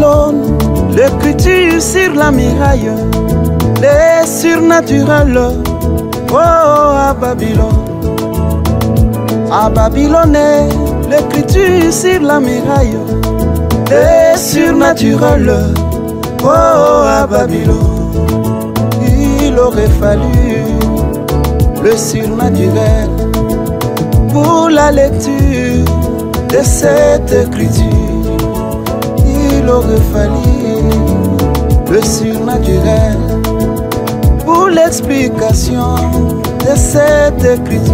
pylônes, l'écriture sur la muraille, les surnaturels, oh, à Babylone. À Babylone, l'écriture sur la muraille, les surnaturels, oh, à Babylone. Il aurait fallu le surnaturel pour la lecture de cette écriture. Il aurait fallu le surnaturel pour l'explication de cette écriture.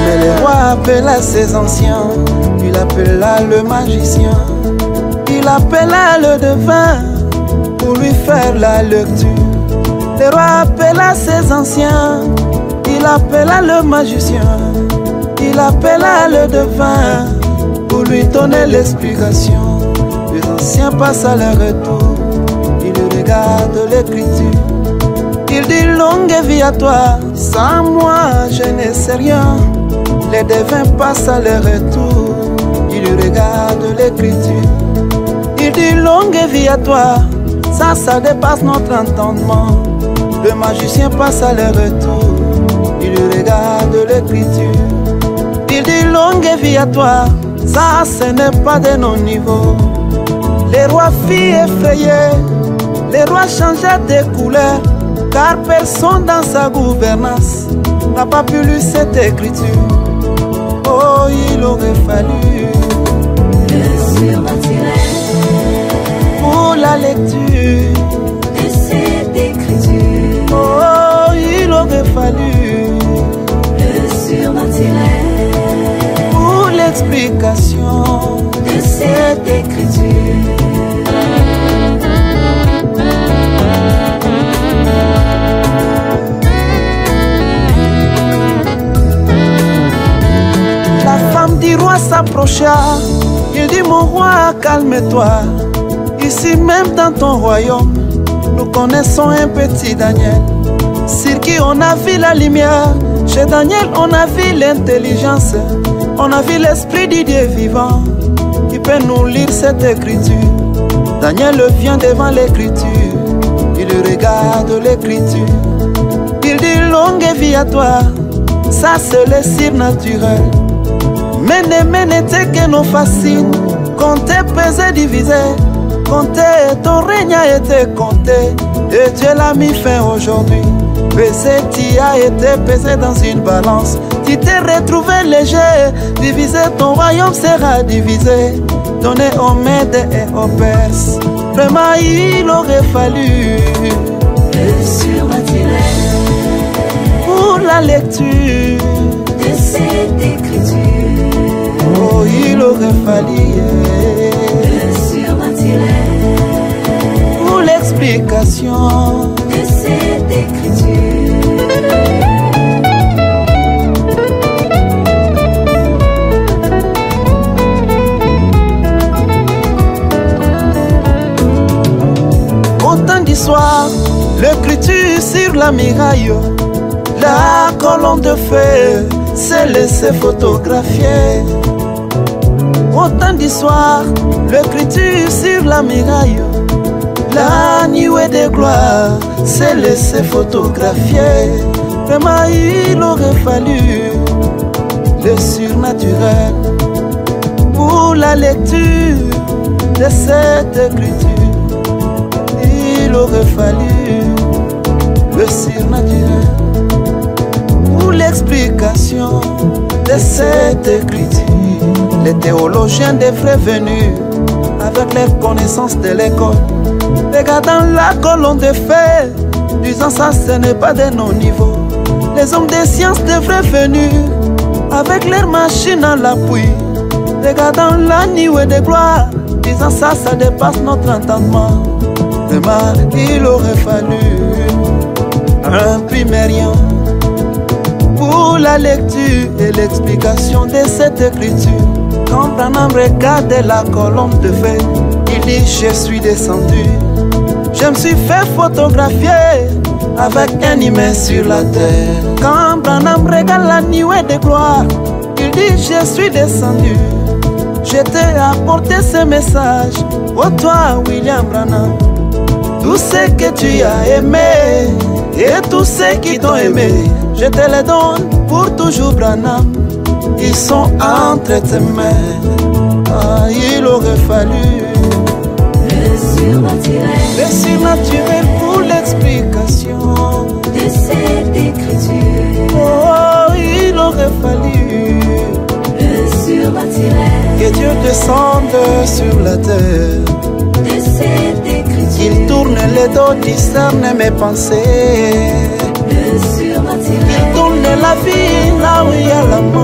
Mais le roi appela ses anciens, il appela le magicien, il appela le devin pour lui faire la lecture. Le roi appela ses anciens, il appela le magicien, il appela le devin pour lui donner l'explication. Les anciens passent à leur retour, ils regardent l'écriture. Ils disent longue vie à toi, sans moi je ne sais rien. Les devins passent à leur retour, ils regardent l'écriture. Ils disent longue vie à toi, ça dépasse notre entendement. Le magicien passe à leur retour, il regarde l'écriture. Il dit longue vie à toi, ça ce n'est pas de nos niveaux. Les rois firent effrayés, les rois changèrent de couleur, car personne dans sa gouvernance n'a pas pu lire cette écriture. Oh, il aurait fallu le surnaturel pour la lecture de cette écriture. Oh, il aurait fallu le surnaturel pour l'explication de cette écriture. La femme du roi s'approcha, il dit mon roi calme-toi. Ici même dans ton royaume, nous connaissons un petit Daniel, sur qui on a vu la lumière. Chez Daniel on a vu l'intelligence, on a vu l'esprit du Dieu vivant. Il peut nous lire cette écriture. Daniel vient devant l'écriture, il regarde l'écriture. Il dit longue vie à toi, ça c'est le surnaturel. Mais n'était que nos fascines, compter, peser, diviser. Comptez, ton règne a été compté, et Dieu l'a mis fin aujourd'hui. Pesé, tu as été pesé dans une balance, tu t'es retrouvé léger. Divisé, ton royaume sera divisé, donné aux Mèdes et aux Perses. Vraiment, il aurait fallu le surnaturel pour la lecture de cette écriture. Oh, il aurait fallu pour l'explication de cette écriture. Au temps du soir, l'écriture sur la muraille, la colonne de feu s'est laissée photographier. Au temps du soir, l'écriture sur la muraille, la nuée de gloire s'est laissée photographier. Vraiment, il aurait fallu le surnaturel pour la lecture de cette écriture. Il aurait fallu le surnaturel pour l'explication de cette écriture. Les théologiens devraient venir avec les connaissances de l'école, regardant la colonne de fer, disant ça ce n'est pas de nos niveaux. Les hommes des sciences devraient venir avec leurs machines à l'appui, regardant la nuée de gloire, disant ça, ça dépasse notre entendement. Demain, il aurait fallu un primérien pour la lecture et l'explication de cette écriture. Quand Branham regardait la colonne de feu, il dit je suis descendu, je me suis fait photographier. avec un humain sur la terre. Quand Branham regarde la nuée de gloire, il dit: je suis descendu, je t'ai apporté ce message. Oh toi, William Branham, tout ce que tu as aimé et tous ceux qui t'ont aimé, je te les donne pour toujours, Branham. Ils sont entre tes mains. Ah, il aurait fallu le surnaturel, le surnaturel pour l'explication de cette écriture. Oh, il aurait fallu le surnaturel, que Dieu descende sur la terre de cette écriture. Il tourne les dos, discerne mes pensées. Le surnaturel, il tourne la vie là où il y a la mort.